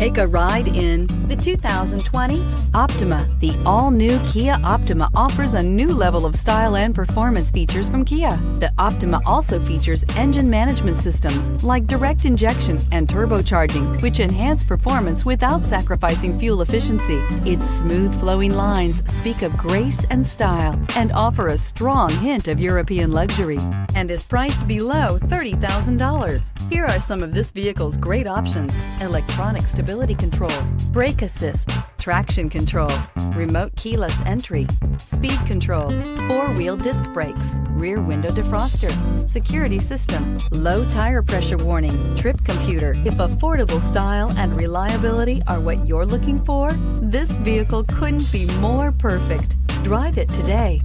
Take a ride in the 2020 Optima. The all-new Kia Optima offers a new level of style and performance features from Kia. The Optima also features engine management systems like direct injection and turbocharging, which enhance performance without sacrificing fuel efficiency. Its smooth flowing lines speak of grace and style and offer a strong hint of European luxury, and is priced below $30,000. Here are some of this vehicle's great options: electronic stability control, brake assist, traction control, remote keyless entry, speed control, four-wheel disc brakes, rear window defroster, security system, low tire pressure warning, trip computer. If affordable style and reliability are what you're looking for, this vehicle couldn't be more perfect. Drive it today.